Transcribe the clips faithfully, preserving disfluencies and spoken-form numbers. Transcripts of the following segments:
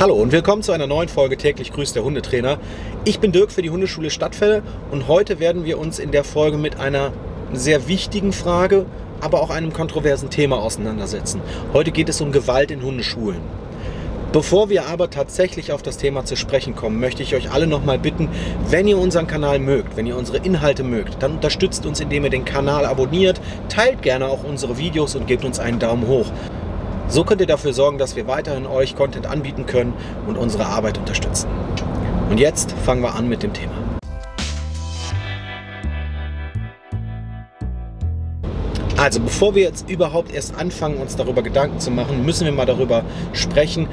Hallo und willkommen zu einer neuen Folge Täglich grüßt der Hundetrainer. Ich bin Dirk für die Hundeschule Stadtfelle und heute werden wir uns in der Folge mit einer sehr wichtigen Frage, aber auch einem kontroversen Thema auseinandersetzen. Heute geht es um Gewalt in Hundeschulen. Bevor wir aber tatsächlich auf das Thema zu sprechen kommen, möchte ich euch alle nochmal bitten, wenn ihr unseren Kanal mögt, wenn ihr unsere Inhalte mögt, dann unterstützt uns, indem ihr den Kanal abonniert, teilt gerne auch unsere Videos und gebt uns einen Daumen hoch. So könnt ihr dafür sorgen, dass wir weiterhin euch Content anbieten können und unsere Arbeit unterstützen. Und jetzt fangen wir an mit dem Thema. Also bevor wir jetzt überhaupt erst anfangen, uns darüber Gedanken zu machen, müssen wir mal darüber sprechen,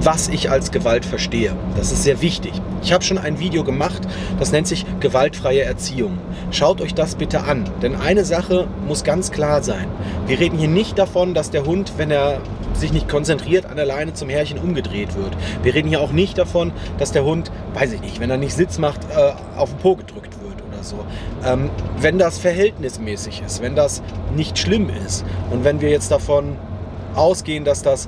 was ich als Gewalt verstehe. Das ist sehr wichtig. Ich habe schon ein Video gemacht, das nennt sich Gewaltfreie Erziehung. Schaut euch das bitte an, denn eine Sache muss ganz klar sein. Wir reden hier nicht davon, dass der Hund, wenn er sich nicht konzentriert, an der Leine zum Herrchen umgedreht wird. Wir reden hier auch nicht davon, dass der Hund, weiß ich nicht, wenn er nicht Sitz macht, auf den Po gedrückt wird. So. Ähm, wenn das verhältnismäßig ist, wenn das nicht schlimm ist und wenn wir jetzt davon ausgehen, dass das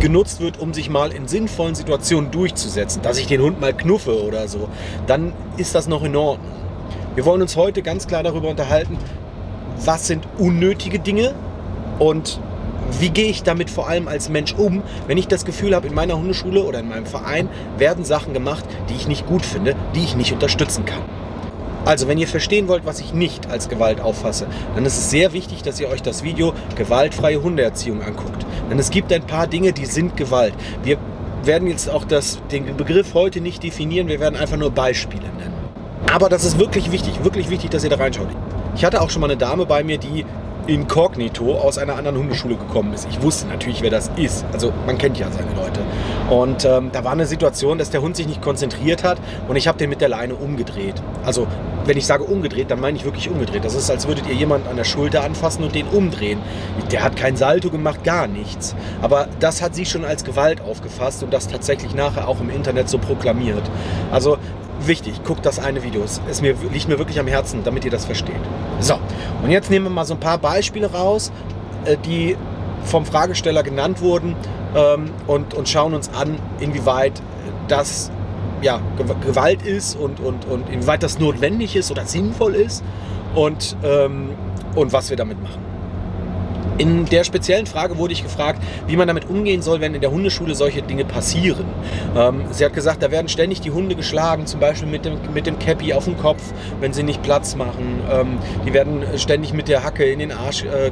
genutzt wird, um sich mal in sinnvollen Situationen durchzusetzen, dass ich den Hund mal knuffe oder so, dann ist das noch in Ordnung. Wir wollen uns heute ganz klar darüber unterhalten, was sind unnötige Dinge und wie gehe ich damit vor allem als Mensch um, wenn ich das Gefühl habe, in meiner Hundeschule oder in meinem Verein werden Sachen gemacht, die ich nicht gut finde, die ich nicht unterstützen kann. Also, wenn ihr verstehen wollt, was ich nicht als Gewalt auffasse, dann ist es sehr wichtig, dass ihr euch das Video Gewaltfreie Hundeerziehung anguckt. Denn es gibt ein paar Dinge, die sind Gewalt. Wir werden jetzt auch das, den Begriff heute nicht definieren, wir werden einfach nur Beispiele nennen. Aber das ist wirklich wichtig, wirklich wichtig, dass ihr da reinschaut. Ich hatte auch schon mal eine Dame bei mir, die inkognito aus einer anderen Hundeschule gekommen ist. Ich wusste natürlich, wer das ist. Also man kennt ja seine Leute. Und ähm, da war eine Situation, dass der Hund sich nicht konzentriert hat und ich habe den mit der Leine umgedreht. Also wenn ich sage umgedreht, dann meine ich wirklich umgedreht. Das ist, als würdet ihr jemanden an der Schulter anfassen und den umdrehen. Der hat kein Salto gemacht, gar nichts. Aber das hat sie schon als Gewalt aufgefasst und das tatsächlich nachher auch im Internet so proklamiert. Also wichtig, guckt das eine Video. Es ist mir, liegt mir wirklich am Herzen, damit ihr das versteht. So, und jetzt nehmen wir mal so ein paar Beispiele raus, die vom Fragesteller genannt wurden und, und schauen uns an, inwieweit das ja, Gewalt ist und, und, und inwieweit das notwendig ist oder sinnvoll ist und, und was wir damit machen. In der speziellen Frage wurde ich gefragt, wie man damit umgehen soll, wenn in der Hundeschule solche Dinge passieren. Ähm, sie hat gesagt, da werden ständig die Hunde geschlagen, zum Beispiel mit dem, mit dem Käppi auf den Kopf, wenn sie nicht Platz machen. Ähm, die werden ständig mit der Hacke in den Arsch äh,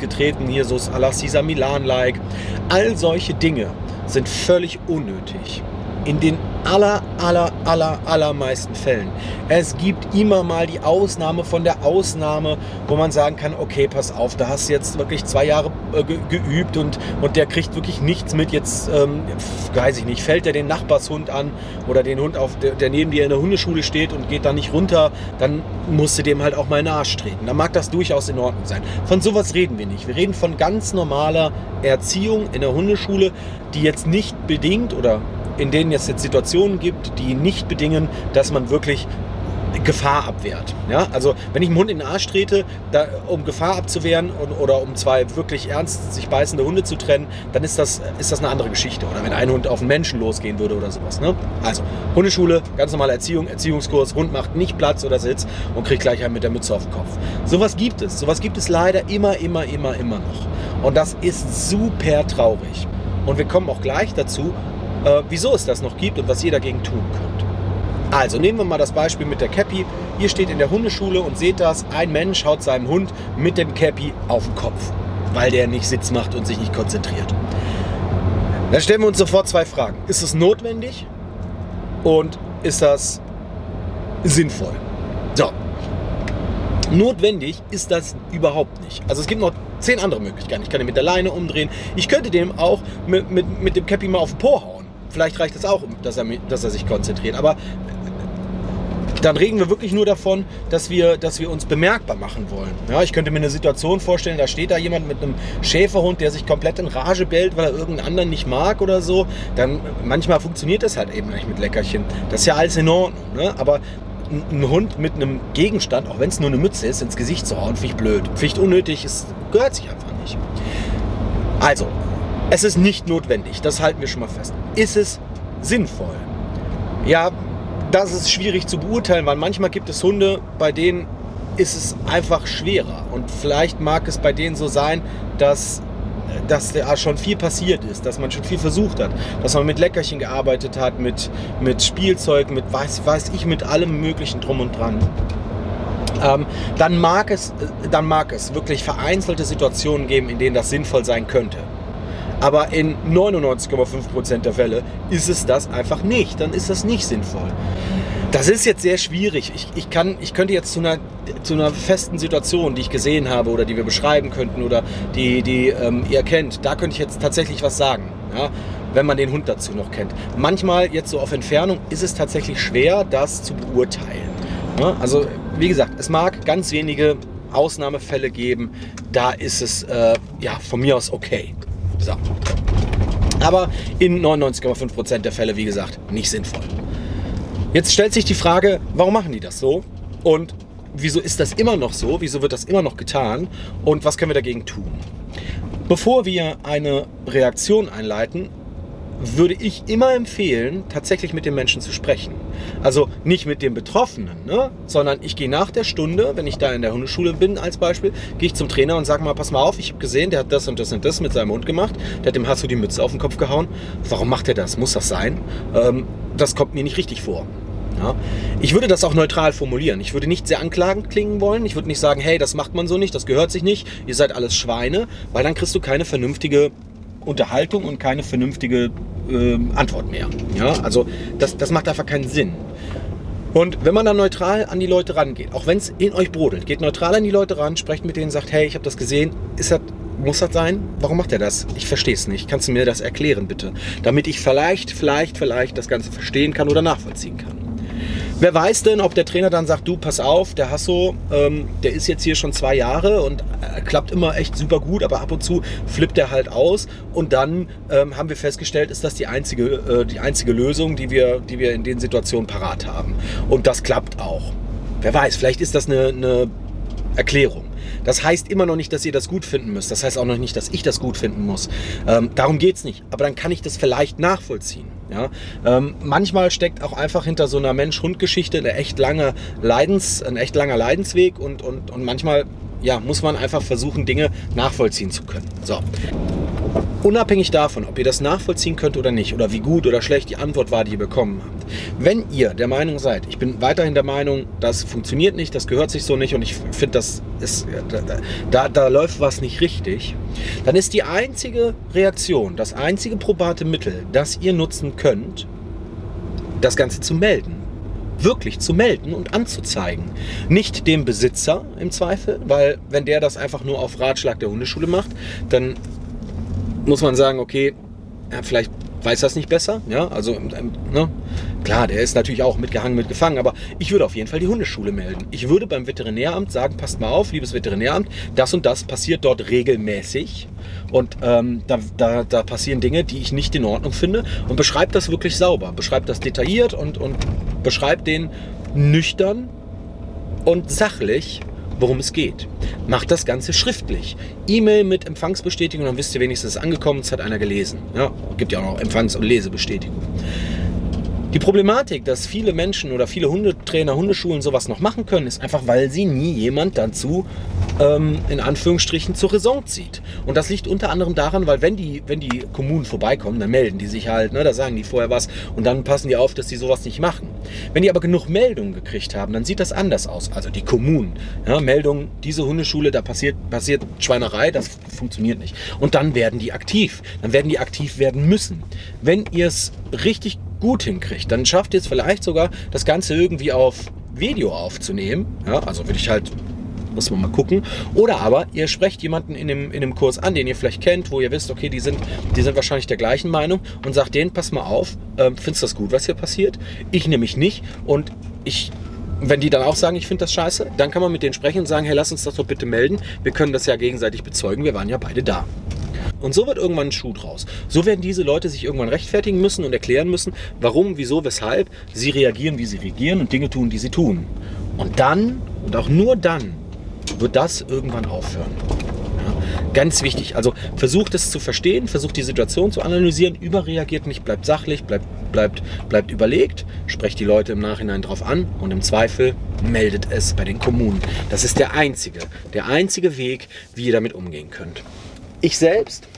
getreten, hier so Alasisa Milan-like. All solche Dinge sind völlig unnötig. In den aller, aller, aller, allermeisten Fällen. Es gibt immer mal die Ausnahme von der Ausnahme, wo man sagen kann, okay, pass auf, da hast du jetzt wirklich zwei Jahre äh, ge geübt und, und der kriegt wirklich nichts mit. Jetzt, ähm, weiß ich nicht, fällt er den Nachbarshund an oder den Hund, auf, der, der neben dir in der Hundeschule steht und geht da nicht runter, dann musst du dem halt auch mal in den Arsch treten. Da mag das durchaus in Ordnung sein. Von sowas reden wir nicht. Wir reden von ganz normaler Erziehung in der Hundeschule, die jetzt nicht bedingt oder in denen es jetzt Situationen gibt, die nicht bedingen, dass man wirklich Gefahr abwehrt. Ja? Also wenn ich einem Hund in den Arsch trete, da, um Gefahr abzuwehren und, oder um zwei wirklich ernst sich beißende Hunde zu trennen, dann ist das, ist das eine andere Geschichte. Oder wenn ein Hund auf einen Menschen losgehen würde oder sowas. Ne? Also Hundeschule, ganz normale Erziehung, Erziehungskurs, Hund macht nicht Platz oder Sitz und kriegt gleich einen mit der Mütze auf den Kopf. Sowas gibt es. Sowas gibt es leider immer, immer, immer, immer noch. Und das ist super traurig. Und wir kommen auch gleich dazu, Äh, wieso es das noch gibt und was ihr dagegen tun könnt. Also nehmen wir mal das Beispiel mit der Käppi. Ihr steht in der Hundeschule und seht das, ein Mensch haut seinem Hund mit dem Käppi auf den Kopf, weil der nicht Sitz macht und sich nicht konzentriert. Da stellen wir uns sofort zwei Fragen. Ist es notwendig und ist das sinnvoll? So. Notwendig ist das überhaupt nicht. Also es gibt noch zehn andere Möglichkeiten. Ich kann den mit der Leine umdrehen. Ich könnte dem auch mit, mit, mit dem Käppi mal auf den Po hauen. Vielleicht reicht das auch, dass er, dass er sich konzentriert. Aber dann reden wir wirklich nur davon, dass wir, dass wir uns bemerkbar machen wollen. Ja, ich könnte mir eine Situation vorstellen, da steht da jemand mit einem Schäferhund, der sich komplett in Rage bellt, weil er irgendeinen anderen nicht mag oder so. Dann manchmal funktioniert das halt eben nicht mit Leckerchen. Das ist ja alles in Ordnung. Ne? Aber einen Hund mit einem Gegenstand, auch wenn es nur eine Mütze ist, ins Gesicht zu hauen, finde ich blöd. Finde ich unnötig, es gehört sich einfach nicht. Also, Es ist nicht notwendig, das halten wir schon mal fest. Ist es sinnvoll? Ja, das ist schwierig zu beurteilen, weil manchmal gibt es Hunde, bei denen ist es einfach schwerer. Und vielleicht mag es bei denen so sein, dass, dass da schon viel passiert ist, dass man schon viel versucht hat, dass man mit Leckerchen gearbeitet hat, mit, mit Spielzeug, mit weiß, weiß ich, mit allem möglichen Drum und Dran. Ähm, dann mag es, dann mag es wirklich vereinzelte Situationen geben, in denen das sinnvoll sein könnte. Aber in neunundneunzig Komma fünf Prozent der Fälle ist es das einfach nicht. Dann ist das nicht sinnvoll. Das ist jetzt sehr schwierig. Ich, ich, kann, ich könnte jetzt zu einer, zu einer festen Situation, die ich gesehen habe oder die wir beschreiben könnten oder die, die ähm, ihr kennt, da könnte ich jetzt tatsächlich was sagen, ja? Wenn man den Hund dazu noch kennt. Manchmal jetzt so auf Entfernung ist es tatsächlich schwer, das zu beurteilen. Ja? Also wie gesagt, es mag ganz wenige Ausnahmefälle geben, da ist es äh, ja, von mir aus okay. So. Aber in neunundneunzig Komma fünf Prozent der Fälle, wie gesagt, nicht sinnvoll. Jetzt stellt sich die Frage, warum machen die das so? Und wieso ist das immer noch so? Wieso wird das immer noch getan? Und was können wir dagegen tun? Bevor wir eine Reaktion einleiten, würde ich immer empfehlen, tatsächlich mit dem Menschen zu sprechen. Also nicht mit dem Betroffenen, ne? Sondern ich gehe nach der Stunde, wenn ich da in der Hundeschule bin als Beispiel, gehe ich zum Trainer und sage mal, pass mal auf, ich habe gesehen, der hat das und das und das mit seinem Hund gemacht, der hat dem Hasso die Mütze auf den Kopf gehauen. Warum macht er das? Muss das sein? Ähm, das kommt mir nicht richtig vor. Ja? Ich würde das auch neutral formulieren. Ich würde nicht sehr anklagend klingen wollen. Ich würde nicht sagen, hey, das macht man so nicht, das gehört sich nicht, ihr seid alles Schweine, weil dann kriegst du keine vernünftige Unterhaltung und keine vernünftige äh, Antwort mehr. Ja? Also das, das macht einfach keinen Sinn. Und wenn man dann neutral an die Leute rangeht, auch wenn es in euch brodelt, geht neutral an die Leute ran, sprecht mit denen, sagt, hey, ich habe das gesehen, ist das, muss das sein? Warum macht er das? Ich verstehe es nicht. Kannst du mir das erklären, bitte? Damit ich vielleicht, vielleicht, vielleicht das Ganze verstehen kann oder nachvollziehen kann. Wer weiß denn, ob der Trainer dann sagt, du, pass auf, der Hasso, ähm, der ist jetzt hier schon zwei Jahre und äh, klappt immer echt super gut, aber ab und zu flippt er halt aus. Und dann ähm, haben wir festgestellt, ist das die einzige, äh, die einzige Lösung, die wir, die wir in den Situationen parat haben. Und das klappt auch. Wer weiß, vielleicht ist das eine, eine Erklärung. Das heißt immer noch nicht, dass ihr das gut finden müsst. Das heißt auch noch nicht, dass ich das gut finden muss. Ähm, darum geht es nicht. Aber dann kann ich das vielleicht nachvollziehen. Ja, ähm, manchmal steckt auch einfach hinter so einer Mensch-Hund-Geschichte eine echt lange Leidens, ein echt langer Leidensweg und, und, und manchmal ja, muss man einfach versuchen, Dinge nachvollziehen zu können. So. Unabhängig davon, ob ihr das nachvollziehen könnt oder nicht oder wie gut oder schlecht die Antwort war, die ihr bekommen habt. Wenn ihr der Meinung seid, ich bin weiterhin der Meinung, das funktioniert nicht, das gehört sich so nicht und ich finde, das ist, da, da, da läuft was nicht richtig, dann ist die einzige Reaktion, das einzige probate Mittel, das ihr nutzen könnt, das Ganze zu melden. Wirklich zu melden und anzuzeigen. Nicht dem Besitzer im Zweifel, weil wenn der das einfach nur auf Ratschlag der Hundeschule macht, dann muss man sagen, okay, ja, vielleicht weiß das nicht besser. Ja, also ne? Klar, der ist natürlich auch mitgehangen, mitgefangen, aber ich würde auf jeden Fall die Hundeschule melden. Ich würde beim Veterinäramt sagen, passt mal auf, liebes Veterinäramt, das und das passiert dort regelmäßig und ähm, da, da, da passieren Dinge, die ich nicht in Ordnung finde und beschreibt das wirklich sauber, beschreibt das detailliert und, und beschreibt den nüchtern und sachlich, worum es geht. Macht das Ganze schriftlich. E-Mail mit Empfangsbestätigung, dann wisst ihr wenigstens, es ist angekommen, es hat einer gelesen. Ja, gibt ja auch noch Empfangs- und Lesebestätigung. Die Problematik, dass viele Menschen oder viele Hundetrainer, Hundeschulen sowas noch machen können, ist einfach, weil sie nie jemand dazu ähm, in Anführungsstrichen zur Raison zieht. Und das liegt unter anderem daran, weil wenn die, wenn die Kommunen vorbeikommen, dann melden die sich halt, ne, da sagen die vorher was und dann passen die auf, dass die sowas nicht machen. Wenn die aber genug Meldungen gekriegt haben, dann sieht das anders aus. Also die Kommunen, ja, Meldungen, diese Hundeschule, da passiert, passiert Schweinerei, das funktioniert nicht. Und dann werden die aktiv. Dann werden die aktiv werden müssen. Wenn ihr es richtig gut hinkriegt, dann schafft ihr es vielleicht sogar, das Ganze irgendwie auf Video aufzunehmen. Ja, also würde ich halt, muss man mal gucken. Oder aber ihr sprecht jemanden in dem, in dem Kurs an, den ihr vielleicht kennt, wo ihr wisst, okay, die sind, die sind wahrscheinlich der gleichen Meinung und sagt denen, pass mal auf, ähm, findest du das gut, was hier passiert? Ich nämlich nicht und ich... Wenn die dann auch sagen, ich finde das scheiße, dann kann man mit denen sprechen und sagen, hey, lass uns das doch bitte melden. Wir können das ja gegenseitig bezeugen, wir waren ja beide da. Und so wird irgendwann ein Schuh draus. So werden diese Leute sich irgendwann rechtfertigen müssen und erklären müssen, warum, wieso, weshalb sie reagieren, wie sie reagieren und Dinge tun, die sie tun. Und dann, und auch nur dann, wird das irgendwann aufhören. Ganz wichtig, also versucht es zu verstehen, versucht die Situation zu analysieren, überreagiert nicht, bleibt sachlich, bleibt, bleibt, bleibt überlegt, sprecht die Leute im Nachhinein drauf an und im Zweifel meldet es bei den Kommunen. Das ist der einzige, der einzige Weg, wie ihr damit umgehen könnt. Ich selbst,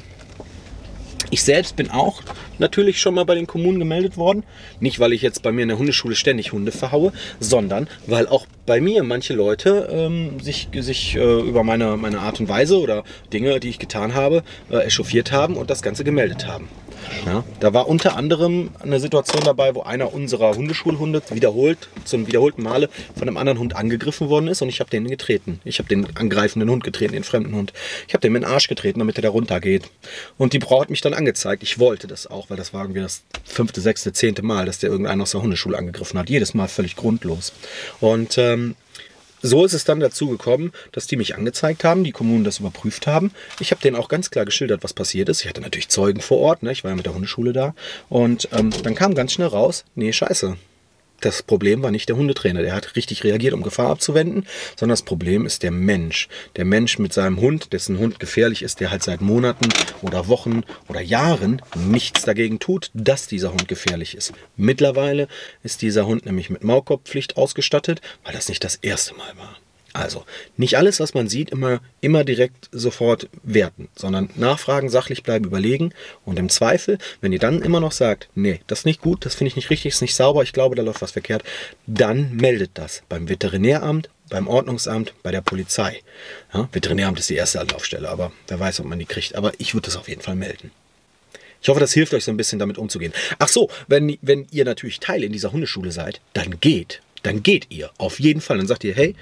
ich selbst bin auch natürlich schon mal bei den Kommunen gemeldet worden. Nicht, weil ich jetzt bei mir in der Hundeschule ständig Hunde verhaue, sondern weil auch bei mir manche Leute ähm, sich, sich äh, über meine, meine Art und Weise oder Dinge, die ich getan habe, äh, echauffiert haben und das Ganze gemeldet haben. Ja, da war unter anderem eine Situation dabei, wo einer unserer Hundeschulhunde wiederholt, zum wiederholten Male von einem anderen Hund angegriffen worden ist und ich habe den getreten. Ich habe den angreifenden Hund getreten, den fremden Hund. Ich habe dem in den Arsch getreten, damit er da runter geht. Und die Frau hat mich dann angezeigt. Ich wollte das auch, weil das war irgendwie das fünfte, sechste, zehnte Mal, dass der irgendeinen aus der Hundeschule angegriffen hat. Jedes Mal völlig grundlos. Und ähm, so ist es dann dazu gekommen, dass die mich angezeigt haben, die Kommunen das überprüft haben. Ich habe denen auch ganz klar geschildert, was passiert ist. Ich hatte natürlich Zeugen vor Ort, ne? Ich war ja mit der Hundeschule da. Und ähm, dann kam ganz schnell raus, nee, scheiße. Das Problem war nicht der Hundetrainer, der hat richtig reagiert, um Gefahr abzuwenden, sondern das Problem ist der Mensch. Der Mensch mit seinem Hund, dessen Hund gefährlich ist, der halt seit Monaten oder Wochen oder Jahren nichts dagegen tut, dass dieser Hund gefährlich ist. Mittlerweile ist dieser Hund nämlich mit Maulkorbpflicht ausgestattet, weil das nicht das erste Mal war. Also, nicht alles, was man sieht, immer, immer direkt sofort werten, sondern nachfragen, sachlich bleiben, überlegen und im Zweifel, wenn ihr dann immer noch sagt, nee, das ist nicht gut, das finde ich nicht richtig, ist nicht sauber, ich glaube, da läuft was verkehrt, dann meldet das beim Veterinäramt, beim Ordnungsamt, bei der Polizei. Ja, Veterinäramt ist die erste Anlaufstelle, aber wer weiß, ob man die kriegt, aber ich würde das auf jeden Fall melden. Ich hoffe, das hilft euch so ein bisschen, damit umzugehen. Ach so, wenn, wenn ihr natürlich Teil in dieser Hundeschule seid, dann geht, dann geht ihr, auf jeden Fall, dann sagt ihr, hey,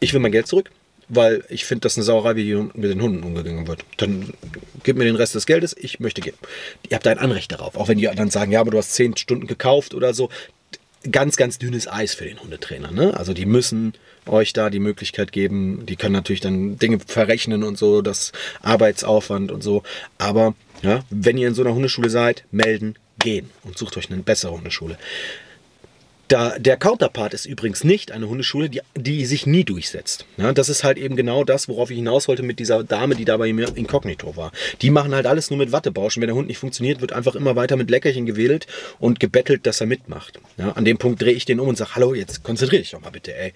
ich will mein Geld zurück, weil ich finde, das ist eine Sauerei, wie mit den Hunden umgegangen wird. Dann gebt mir den Rest des Geldes, ich möchte gehen. Ihr habt ein Anrecht darauf, auch wenn die dann sagen, ja, aber du hast zehn Stunden gekauft oder so. Ganz, ganz dünnes Eis für den Hundetrainer, ne? Also die müssen euch da die Möglichkeit geben, die können natürlich dann Dinge verrechnen und so, das Arbeitsaufwand und so. Aber ja, wenn ihr in so einer Hundeschule seid, melden, gehen und sucht euch eine bessere Hundeschule. Da, der Counterpart ist übrigens nicht eine Hundeschule, die, die sich nie durchsetzt. Ja, das ist halt eben genau das, worauf ich hinaus wollte mit dieser Dame, die da bei mir inkognito war. Die machen halt alles nur mit Wattebauschen. Wenn der Hund nicht funktioniert, wird einfach immer weiter mit Leckerchen gewedelt und gebettelt, dass er mitmacht. Ja, an dem Punkt drehe ich den um und sage, hallo, jetzt konzentriere dich doch mal bitte, ey.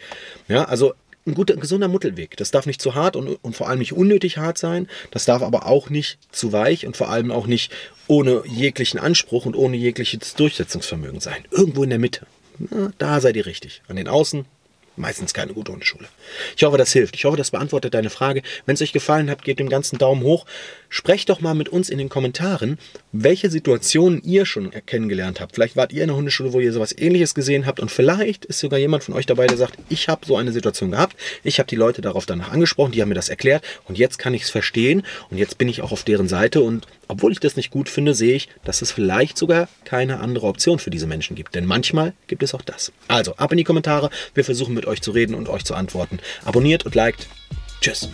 Ja, also ein guter, ein gesunder Mittelweg. Das darf nicht zu hart und, und vor allem nicht unnötig hart sein. Das darf aber auch nicht zu weich und vor allem auch nicht ohne jeglichen Anspruch und ohne jegliches Durchsetzungsvermögen sein. Irgendwo in der Mitte. Na, da seid ihr richtig. An den Außen meistens keine gute Hundeschule. Ich hoffe, das hilft. Ich hoffe, das beantwortet deine Frage. Wenn es euch gefallen hat, gebt dem ganzen Daumen hoch. Sprecht doch mal mit uns in den Kommentaren, welche Situationen ihr schon kennengelernt habt. Vielleicht wart ihr in einer Hundeschule, wo ihr sowas Ähnliches gesehen habt und vielleicht ist sogar jemand von euch dabei, der sagt, ich habe so eine Situation gehabt, ich habe die Leute darauf danach angesprochen, die haben mir das erklärt und jetzt kann ich es verstehen und jetzt bin ich auch auf deren Seite und obwohl ich das nicht gut finde, sehe ich, dass es vielleicht sogar keine andere Option für diese Menschen gibt, denn manchmal gibt es auch das. Also, ab in die Kommentare, wir versuchen mit euch zu reden und euch zu antworten. Abonniert und liked. Tschüss.